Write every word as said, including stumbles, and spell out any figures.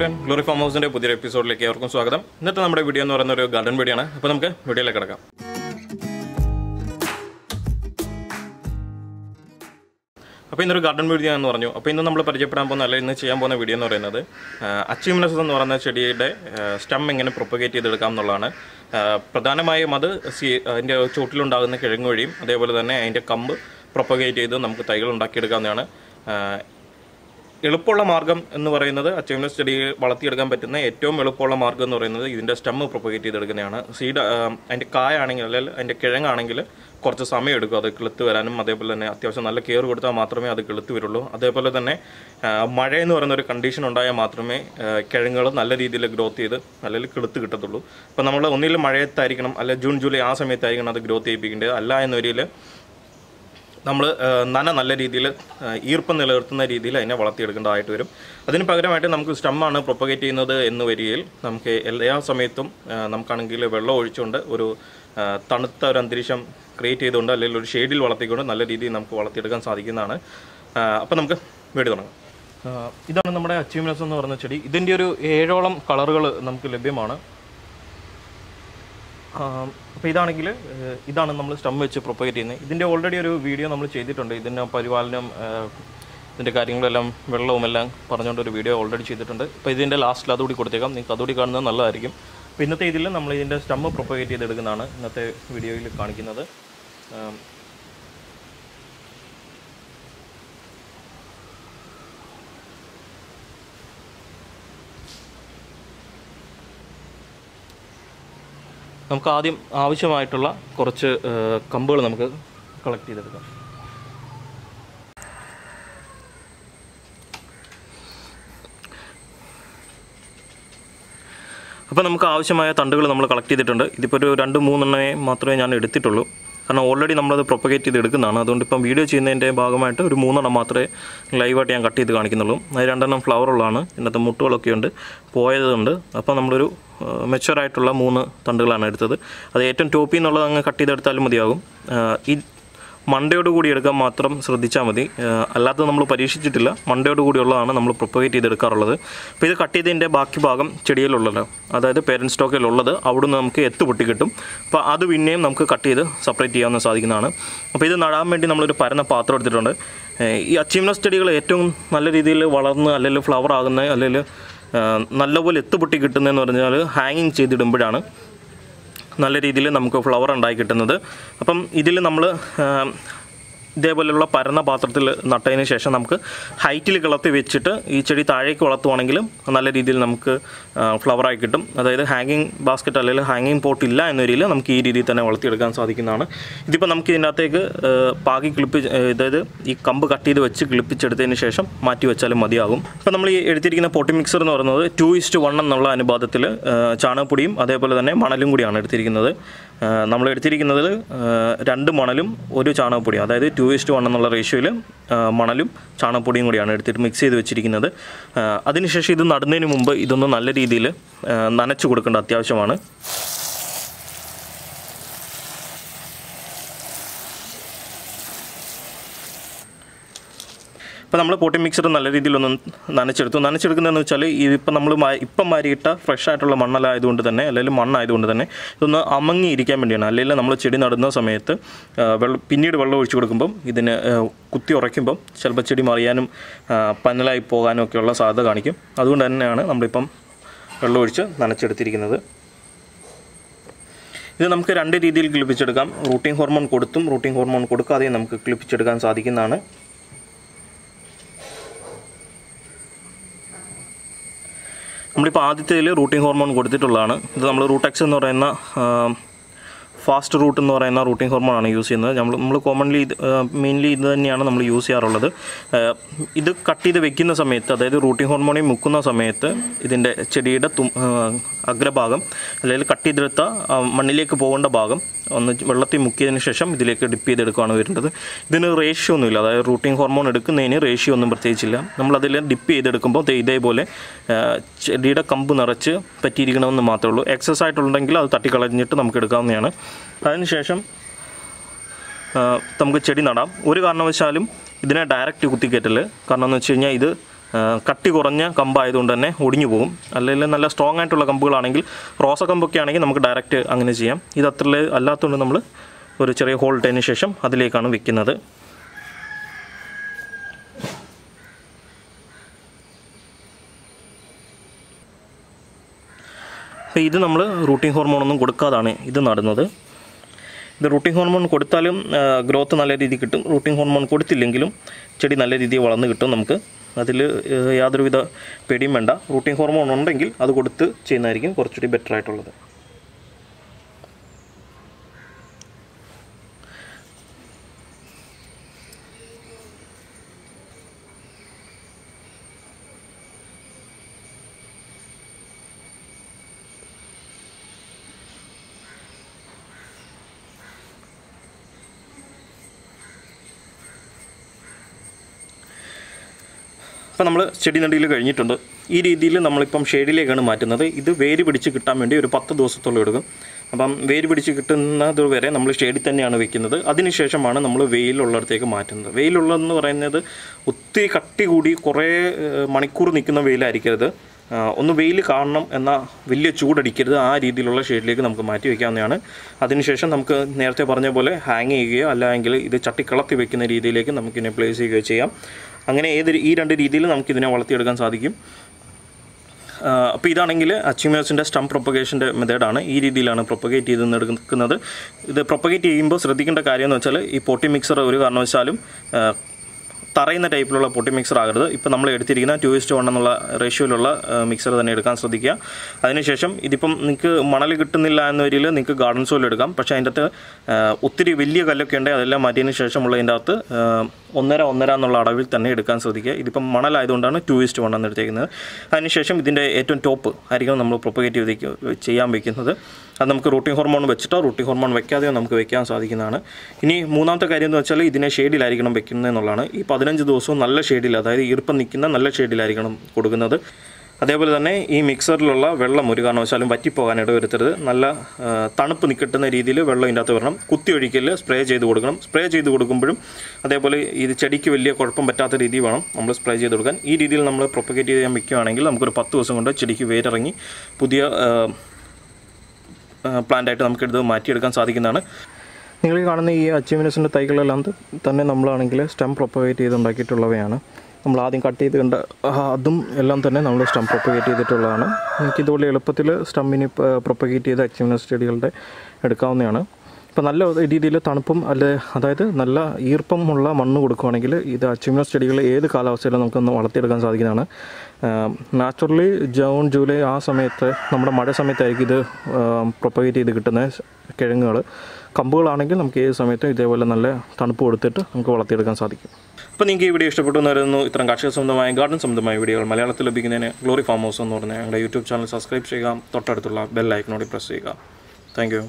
Then, Glory Farm House is a episode. Like our welcome. Now, our video is another garden video. Now, we will video like If you have a garden video, you can see the video. The Achimenes is a stem and propagated. The Achimenes is a stem and propagated. They will propagate the Achimenes. Elupola margam in the Varanada, a chimney study, Balatirgam Petana, Etum, Elupola margam or another, in the stem of propagated the Ganana, seed and a Kai Anangel and a Kerang Anangula, Cortesami, the Clutu, and Madebel and Athiosana, Kerutta, Matrame, the Clutulo, Adepala than a Madain or another condition on Dia Matrame, Kerangal, Naladi de Growth, Alel Clutu, Panamala, only Maria Tarikanum, Alla June, July, Asame Tarikan, the Growth, Alla and Norile. നമ്മൾ നന നല്ല രീതിയിൽ ഈർപ്പം നിലനിർത്തുന്ന രീതിയിൽ അതിനെ വളർത്തിയെടുക്കേണ്ടതായിട്ട് വരും. അതിന് പകരമായിട്ട് നമുക്ക് സ്റ്റം ആണ് പ്രൊപ്പഗേറ്റ് ചെയ്യുന്നത് എന്ന വരിയിൽ നമുക്ക് എല്ലാ സമയത്തും നമുക്കാണെങ്കിൽ വെള്ളം ഒഴിച്ചുകൊണ്ട് ഒരു തണുത്ത ഒരു അന്തരീക്ഷം ക്രിയേറ്റ് ചെയ്തുകൊണ്ട് അല്ലെങ്കിൽ ഒരു ഷേഡിൽ വളർത്തിക്കൊണ്ട് നല്ല രീതിയിൽ നമുക്ക് വളർത്തിയെടുക്കാൻ സാധിക്കുന്നതാണ്. അപ്പോൾ നമുക്ക് വീഡിയോ തുടങ്ങാം. ഇതാണ് നമ്മുടെ അച്ചീവ്മെന്റ്സ് എന്ന് പറഞ്ഞ ചെടി. ഇതിന്റെ ഒരു ഏഴോളം കളറുകൾ നമുക്ക് ലഭ്യമാണ്. ഇതാണെങ്കിൽ ഇതാണ് നമ്മൾ സ്റ്റം വെച്ച് പ്രൊപ്പഗേറ്റ് ചെയ്യുന്നത്. ഇതിന്റെ ഓൾറെഡി ഒരു വീഡിയോ നമ്മൾ ചെയ്തിട്ടുണ്ട്. ഇതിന്റെ പരിപാലനം ഇതിന്റെ കാര്യങ്ങളെല്ലാം വെള്ളവും എല്ലാം പറഞ്ഞുകൊണ്ട് ഒരു വീഡിയോ ഓൾറെഡി ചെയ്തിട്ടുണ്ട്. അപ്പോൾ ഇതിന്റെ ലാസ്റ്റിൽ അതുകൂടി കൊടുത്തേക്കാം. നിങ്ങൾക്ക് അതുകൂടി കാണുന്നത് നല്ലതായിരിക്കും. അപ്പോൾ ഇന്നത്തെ ഇതിൽ നമ്മൾ ഇതിന്റെ സ്റ്റം പ്രൊപ്പഗേറ്റ് ചെയ്തെടുക്കുന്നതാണ് ഇന്നത്തെ വീഡിയോയിൽ കാണിക്കുന്നത്. നമുക്ക് ആദ്യം ആവശ്യമായിട്ടുള്ള കുറച്ച് കമ്പുകൾ നമുക്ക് കളക്ട് ചെയ്തെടുക്കാം. അപ്പോൾ നമുക്ക് ആവശ്യമായ തണ്ടുകൾ നമ്മൾ കളക്ട് ചെയ്തിട്ടുണ്ട്. ഇതിപ്പോൾ ഒരു രണ്ട് മൂന്നെണ്ണമേ മാത്രമേ ഞാൻ എടുത്തിട്ടുള്ളൂ. കാരണം ഓൾറെഡി നമ്മളത് പ്രൊപ്പഗേറ്റ് ചെയ്ത് എടുക്കുന്നതാണ്. അതുകൊണ്ട് ഇപ്പം വീഡിയോ ചെയ്യുന്നതിൻ്റെ ഭാഗമായിട്ട് ഒരു മൂന്നെണ്ണം മാത്രമേ ലൈവായിട്ട് ഞാൻ കട്ട് ചെയ്ത് കാണിക്കുന്നുള്ളൂ. അത് രണ്ടെണ്ണം ഫ്ലവറുള്ളതാണ്. ഇതിനകത്ത് മുട്ടുകളൊക്കെ ഉണ്ട്, പോയതുണ്ട്. അപ്പോൾ നമ്മളൊരു മെച്ചുവറായിട്ടുള്ള മൂന്ന് തണ്ടുകളാണ് എടുത്തത്. അത് ഏറ്റവും ടോപ്പിൽ നിന്നുള്ളത് അങ്ങ് കട്ട് ചെയ്തെടുത്താലും മതിയാകും. ഈ മണ്ടയോടുകൂടി എടുക്കാൻ മാത്രം ശ്രദ്ധിച്ചാൽ മതി. അല്ലാത്തത് നമ്മൾ പരീക്ഷിച്ചിട്ടില്ല. മണ്ടയോടുകൂടിയുള്ളതാണ് നമ്മൾ പ്രൊപ്പഗേറ്റ് ചെയ്തെടുക്കാറുള്ളത്. അപ്പോൾ ഇത് കട്ട് ചെയ്തതിൻ്റെ ബാക്കി ഭാഗം ചെടിയിലുള്ളത്, അതായത് പേരൻറ്റ് സ്റ്റോക്കിലുള്ളത് അവിടുന്ന് നമുക്ക് എത്ത് പൊട്ടി കിട്ടും. അപ്പോൾ അത് പിന്നെയും നമുക്ക് കട്ട് ചെയ്ത് സെപ്പറേറ്റ് ചെയ്യാവുന്ന സാധിക്കുന്നതാണ്. അപ്പോൾ ഇത് നടാൻ വേണ്ടി നമ്മളൊരു പരന്ന പാത്രം എടുത്തിട്ടുണ്ട്. ഈ അച്ചീവ്മെൻറ്റ് ചെടികൾ ഏറ്റവും നല്ല രീതിയിൽ വളർന്ന് അല്ലെങ്കിൽ ഫ്ലവർ ആകുന്ന അല്ലെങ്കിൽ നല്ലപോലെ എത്ത് പൊട്ടി കിട്ടുന്നതെന്ന് പറഞ്ഞാൽ ഹാങ്ങിങ് ചെയ്തിടുമ്പോഴാണ് നല്ല രീതിയിൽ നമുക്ക് ഫ്ലവർ ഉണ്ടായി കിട്ടുന്നത്. അപ്പം ഇതിൽ നമ്മൾ ഇതേപോലെയുള്ള പരന്ന പാത്രത്തിൽ നട്ടതിന് ശേഷം നമുക്ക് ഹൈറ്റിൽ കിളത്തി വെച്ചിട്ട് ഈ ചെടി താഴേക്ക് വളർത്തുവാണെങ്കിലും നല്ല രീതിയിൽ നമുക്ക് ഫ്ലവറായി കിട്ടും. അതായത് ഹാങ്ങിങ് ബാസ്ക്കറ്റ് അല്ലെങ്കിൽ ഹാങ്ങിങ് പോട്ട് ഇല്ല എന്ന രീതിയിൽ നമുക്ക് ഈ രീതിയിൽ തന്നെ വളർത്തിയെടുക്കാൻ സാധിക്കുന്നതാണ്. ഇതിപ്പോൾ നമുക്ക് ഇതിനകത്തേക്ക് പാകി കിളിപ്പി, അതായത് ഈ കമ്പ് കട്ട് ചെയ്ത് വെച്ച് കിളിപ്പിച്ചെടുത്തതിന് ശേഷം മാറ്റി വെച്ചാലും മതിയാകും. അപ്പോൾ നമ്മൾ ഈ എടുത്തിരിക്കുന്ന പൊട്ടി മിക്സർ എന്ന് പറയുന്നത് ടു ഇസ്റ്റ് വൺ എന്നുള്ള അനുപാതത്തിൽ ചാണകപ്പൊടിയും അതേപോലെ തന്നെ മണലും കൂടിയാണ് എടുത്തിരിക്കുന്നത്. നമ്മൾ എടുത്തിരിക്കുന്നത് രണ്ട് മണലും ഒരു ചാണകപ്പൊടിയും, അതായത് ടു ഇസ്റ്റ് വൺ എന്നുള്ള റേഷ്യോയിൽ മണലും ചാണകപ്പൊടിയും കൂടിയാണ് എടുത്തിട്ട് മിക്സ് ചെയ്ത് വെച്ചിരിക്കുന്നത്. അതിനുശേഷം ഇത് നടുന്നതിന് മുമ്പ് ഇതൊന്ന് നല്ല രീതിയിൽ നനച്ചു കൊടുക്കേണ്ട അത്യാവശ്യമാണ്. അപ്പോൾ നമ്മൾ പോട്ടി മിക്സർ നല്ല രീതിയിലൊന്ന് നനച്ചെടുത്തു. നനച്ചെടുക്കുന്നതെന്ന് വെച്ചാൽ ഇതിപ്പോൾ നമ്മൾ ഇപ്പം മാരിയിട്ട ഫ്രഷ് ആയിട്ടുള്ള മണ്ണലായതുകൊണ്ട് തന്നെ അല്ലെങ്കിൽ മണ്ണായതുകൊണ്ട് തന്നെ ഇതൊന്ന് അമങ്ങിയിരിക്കാൻ വേണ്ടിയാണ്. അല്ലെങ്കിൽ നമ്മൾ ചെടി നടുന്ന സമയത്ത് വെള്ളം പിന്നീട് വെള്ളം ഒഴിച്ചു കൊടുക്കുമ്പം ഇതിന് കുത്തി ഉറയ്ക്കുമ്പം ചിലപ്പോൾ ചെടി മറിയാനും പന്നലായി പോകാനും ഒക്കെയുള്ള സാധ്യത കാണിക്കും. അതുകൊണ്ട് തന്നെയാണ് നമ്മളിപ്പം വെള്ളം ഒഴിച്ച് നനച്ചെടുത്തിരിക്കുന്നത്. ഇത് നമുക്ക് രണ്ട് രീതിയിൽ കിളിപ്പിച്ചെടുക്കാം. റൂട്ടിംഗ് ഹോർമോൺ കൊടുത്തും റൂട്ടിംഗ് ഹോർമോൺ കൊടുക്കാതെയും നമുക്ക് കിളിപ്പിച്ചെടുക്കാൻ സാധിക്കുന്നതാണ്. നമ്മളിപ്പോൾ ആദ്യത്തേതിൽ റൂട്ടിംഗ് ഹോർമോൺ കൊടുത്തിട്ടുള്ളതാണ്. ഇത് നമ്മൾ റൂട്ടെക്സ് എന്ന് പറയുന്ന ഫാസ്റ്റ് റൂട്ട് എന്ന് പറയുന്ന റൂട്ടിംഗ് ഹോർമോൺ ആണ് യൂസ് ചെയ്യുന്നത്. നമ്മൾ നമ്മൾ കോമൺലി ഇത് മെയിൻലി ഇത് തന്നെയാണ് നമ്മൾ യൂസ് ചെയ്യാറുള്ളത്. ഇത് കട്ട് ചെയ്ത് വെക്കുന്ന സമയത്ത്, അതായത് റൂട്ടിംഗ് ഹോർമോണിൽ മുക്കുന്ന സമയത്ത് ഇതിൻ്റെ ചെടിയുടെ തും അഗ്രഭാഗം അല്ലെങ്കിൽ കട്ട് ചെയ്തെടുത്ത മണ്ണിലേക്ക് പോകേണ്ട ഭാഗം ഒന്ന് വെള്ളത്തിൽ മുക്കിയതിന് ശേഷം ഇതിലേക്ക് ഡിപ്പ് ചെയ്തെടുക്കുകയാണ് വരേണ്ടത്. ഇതിന് റേഷ്യോ ഒന്നുമില്ല. അതായത് റൂട്ടിംഗ് ഹോർമോൺ എടുക്കുന്നതിന് റേഷ്യോ ഒന്നും പ്രത്യേകിച്ചില്ല. നമ്മളതിൽ ഡിപ്പ് ചെയ്തെടുക്കുമ്പോൾ ഇതേപോലെ ചെടിയുടെ കമ്പ് നിറച്ച് പറ്റിയിരിക്കണമെന്ന് മാത്രമേ ഉള്ളൂ. എക്സസ് ആയിട്ടുണ്ടെങ്കിൽ അത് തട്ടിക്കളഞ്ഞിട്ട് നമുക്ക് എടുക്കാവുന്നതാണ്. അതിനുശേഷം നമുക്ക് ചെടി നടാം. ഒരു കാരണവശാലും ഇതിനെ ഡയറക്റ്റ് കുത്തിക്കറ്റില്ല. കാരണം എന്ന് വെച്ച് കഴിഞ്ഞാൽ ഇത് കട്ടി കുറഞ്ഞ കമ്പായതുകൊണ്ട് തന്നെ ഒടിഞ്ഞു പോകും. അല്ലെങ്കിൽ നല്ല സ്ട്രോങ് ആയിട്ടുള്ള കമ്പുകളാണെങ്കിൽ റോസ കമ്പൊക്കെ ആണെങ്കിൽ നമുക്ക് ഡയറക്റ്റ് അങ്ങനെ ചെയ്യാം. ഇത് അത്ര അല്ലാത്തതുകൊണ്ട് നമ്മൾ ഒരു ചെറിയ ഹോൾ ഇട്ടതിന് ശേഷം അതിലേക്കാണ് വെക്കുന്നത്. അപ്പോൾ ഇത് നമ്മൾ റൂട്ടിംഗ് ഹോർമോണൊന്നും കൊടുക്കാതാണ് ഇത് നടുന്നത്. ഇത് റൂട്ടിംഗ് ഹോർമോൺ കൊടുത്താലും ഗ്രോത്ത് നല്ല രീതിയിൽ കിട്ടും. റൂട്ടിംഗ് ഹോർമോൺ കൊടുത്തില്ലെങ്കിലും ചെടി നല്ല രീതിയിൽ വളർന്ന് കിട്ടും. നമുക്ക് അതിൽ യാതൊരുവിധ പേടിയും വേണ്ട. റൂട്ടിംഗ് ഹോർമോൺ ഉണ്ടെങ്കിൽ അത് കൊടുത്ത് ചെയ്യുന്നതായിരിക്കും കുറച്ചുകൂടി ബെറ്റർ ആയിട്ടുള്ളത്. അപ്പോൾ നമ്മൾ ചെടി നടീൽ കഴിഞ്ഞിട്ടുണ്ട്. ഈ രീതിയിൽ നമ്മളിപ്പം ഷെയ്ഡിലേക്കാണ് മാറ്റുന്നത്. ഇത് വേര് പിടിച്ച് കിട്ടാൻ വേണ്ടി ഒരു പത്ത് ദിവസത്തോളം എടുക്കും. അപ്പം വേര് പിടിച്ച് കിട്ടുന്നത് വരെ നമ്മൾ ഷെയ്ഡിൽ തന്നെയാണ് വെക്കുന്നത്. അതിനുശേഷമാണ് നമ്മൾ വെയിലുള്ളിടത്തേക്ക് മാറ്റുന്നത്. വെയിലുള്ളതെന്ന് പറയുന്നത് ഒത്തിരി കട്ടി കൂടി കുറേ മണിക്കൂർ നിൽക്കുന്ന വെയിലായിരിക്കരുത്. ഒന്ന് വെയിൽ കാണണം, എന്നാൽ വലിയ ചൂടടിക്കരുത്. ആ രീതിയിലുള്ള ഷെയ്ഡിലേക്ക് നമുക്ക് മാറ്റി വയ്ക്കാവുന്നതാണ്. അതിനുശേഷം നമുക്ക് നേരത്തെ പറഞ്ഞ പോലെ ഹാങ് ചെയ്യുകയോ അല്ലെങ്കിൽ ഇത് ചട്ടിക്കളത്തി വയ്ക്കുന്ന രീതിയിലേക്ക് നമുക്കിതിനെ പ്ലേസ് ചെയ്യുകയോ ചെയ്യാം. അങ്ങനെ ഏത് ഈ രണ്ട് രീതിയിൽ നമുക്കിതിനെ വളർത്തിയെടുക്കാൻ സാധിക്കും. അപ്പോൾ ഇതാണെങ്കിൽ അച്ചിമേസിൻ്റെ സ്റ്റം പ്രൊപ്പഗേഷൻ്റെ മെത്തേഡാണ്. ഈ രീതിയിലാണ് പ്രൊപ്പഗേറ്റ് ചെയ്ത് എടുക്കുന്നത്. ഇത് പ്രൊപ്പഗേറ്റ് ചെയ്യുമ്പോൾ ശ്രദ്ധിക്കേണ്ട കാര്യം എന്ന് വെച്ചാൽ ഈ പൊട്ടി മിക്സർ ഒരു കാരണവശാലും തറയുന്ന ടൈപ്പിലുള്ള പൊട്ടി മിക്സർ ആകരുത്. ഇപ്പോൾ നമ്മൾ എടുത്തിരിക്കുന്ന ടു ഇസ്റ്റ് വൺ എന്നുള്ള റേഷ്യോയിലുള്ള മിക്സർ തന്നെ എടുക്കാൻ ശ്രദ്ധിക്കുക. അതിനുശേഷം ഇതിപ്പം നിങ്ങൾക്ക് മണൽ കിട്ടുന്നില്ല എന്ന രീതിയിൽ നിങ്ങൾക്ക് ഗാർഡൻ സോയിൽ എടുക്കാം. പക്ഷേ അതിൻ്റെ അകത്ത് ഒത്തിരി വലിയ കല്ലൊക്കെ ഉണ്ട്. അതെല്ലാം മാറ്റിയതിന് ശേഷമുള്ളതിൻ്റെ അകത്ത് ഒന്നര ഒന്നര എന്നുള്ള അളവിൽ തന്നെ എടുക്കാൻ ശ്രദ്ധിക്കുക. ഇതിപ്പം മണലായതുകൊണ്ടാണ് ടു ഇസ്റ്റ് വൺ എന്നെടുത്തേക്കുന്നത്. അതിനുശേഷം ഇതിൻ്റെ ഏറ്റവും ടോപ്പ് ആയിരിക്കും നമ്മൾ പ്രൊപ്പഗേറ്റ് ചെയ്ത് ചെയ്യാൻ വയ്ക്കുന്നത്. അത് നമുക്ക് റൂട്ടിംഗ് ഹോർമോൺ വെച്ചിട്ടോ റൂട്ടിംഗ് ഹോർമോൺ വെക്കാതെയോ നമുക്ക് വെക്കാൻ സാധിക്കുന്നതാണ്. ഇനി മൂന്നാമത്തെ കാര്യം എന്ന് വെച്ചാൽ ഇതിനെ ഷെയ്ഡിലായിരിക്കണം വെക്കുന്നതെന്നുള്ളതാണ്. ഈ പതിനഞ്ച് ദിവസവും നല്ല ഷെയ്ഡിൽ, അതായത് ഈർപ്പം നിൽക്കുന്ന നല്ല ഷെയ്ഡിലായിരിക്കണം കൊടുക്കുന്നത്. അതേപോലെ തന്നെ ഈ മിക്സറിലുള്ള വെള്ളം ഒരു കാരണവശാലും വറ്റിപ്പോകാൻ ഇടവരുത്തരുത്. നല്ല തണുപ്പ് നിൽക്കുന്ന രീതിയിൽ വെള്ളം ഇതിൻ്റെ അകത്ത് വരണം. കുത്തി ഒഴിക്കൽ സ്പ്രേ ചെയ്ത് കൊടുക്കണം. സ്പ്രേ ചെയ്ത് കൊടുക്കുമ്പോഴും അതേപോലെ ഇത് ചെടിക്ക് വലിയ കുഴപ്പം പറ്റാത്ത രീതി വേണം നമ്മൾ സ്പ്രേ ചെയ്ത് കൊടുക്കാൻ. ഈ രീതിയിൽ നമ്മൾ പ്രൊപ്പഗേറ്റ് ചെയ്യാൻ വയ്ക്കുകയാണെങ്കിൽ നമുക്കൊരു പത്ത് ദിവസം കൊണ്ട് ചെടിക്ക് വേരിറങ്ങി പുതിയ പ്ലാന്റായിട്ട് നമുക്കിത് മാറ്റിയെടുക്കാൻ സാധിക്കുന്നതാണ്. നിങ്ങൾ കാണുന്ന ഈ അച്ചീവ്മെൻസിൻ്റെ തൈകളെല്ലാം തന്നെ നമ്മളാണെങ്കിൽ സ്റ്റം പ്രൊപ്പഗേറ്റ് ചെയ്തുണ്ടാക്കിയിട്ടുള്ളവയാണ്. നമ്മൾ ആദ്യം കട്ട് ചെയ്ത് കണ്ട അതും എല്ലാം തന്നെ നമ്മൾ സ്റ്റം പ്രൊപ്പഗേറ്റ് ചെയ്തിട്ടുള്ളതാണ്. നമുക്ക് ഇതുപോലെ എളുപ്പത്തിൽ സ്റ്റമ്മിന് പ്രൊപ്പഗേറ്റ് ചെയ്ത അച്ചീവ്മെൻസ് ചെടികളുടെ എടുക്കാവുന്നതാണ്. ഇപ്പോൾ നല്ല രീതിയിൽ തണുപ്പും അല്ലെ അതായത് നല്ല ഈർപ്പമുള്ള മണ്ണ് കൊടുക്കുകയാണെങ്കിൽ ഇത് അച്ചീവ്മെൻസ് ചെടികൾ ഏത് കാലാവസ്ഥയിലും നമുക്കൊന്ന് വളർത്തിയെടുക്കാൻ സാധിക്കുന്നതാണ്. നാച്ചുറലി ജൂൺ ജൂലൈ ആ സമയത്ത് നമ്മുടെ മഴ സമയത്തായിരിക്കും ഇത് പ്രൊപ്പഗേറ്റ് ചെയ്ത് കിട്ടുന്ന കിഴങ്ങുകൾ. കമ്പുകളാണെങ്കിൽ നമുക്ക് ഏത് സമയത്തും ഇതേപോലെ നല്ല തണുപ്പ് കൊടുത്തിട്ട് നമുക്ക് വളർത്തിയെടുക്കാൻ സാധിക്കും. അപ്പോൾ നിങ്ങൾക്ക് ഈ വീഡിയോ ഇഷ്ടപ്പെട്ടു എന്ന് പറയുന്നു. ഇത്തരം കാർഷിക സംബന്ധമായ ഗാർഡൻ സംബന്ധമായ വീഡിയോകൾ മലയാളത്തിൽ ലഭിക്കുന്നതിന് ഗ്ലോറി ഫാം ഹൗസ് എന്ന് പറഞ്ഞ ഞങ്ങളുടെ യൂട്യൂബ് ചാനൽ സബ്സ്ക്രൈബ് ചെയ്യുക. തൊട്ടടുത്തുള്ള ബെൽ ഐക്കണോടി പ്രസ് ചെയ്യുക. Thank U.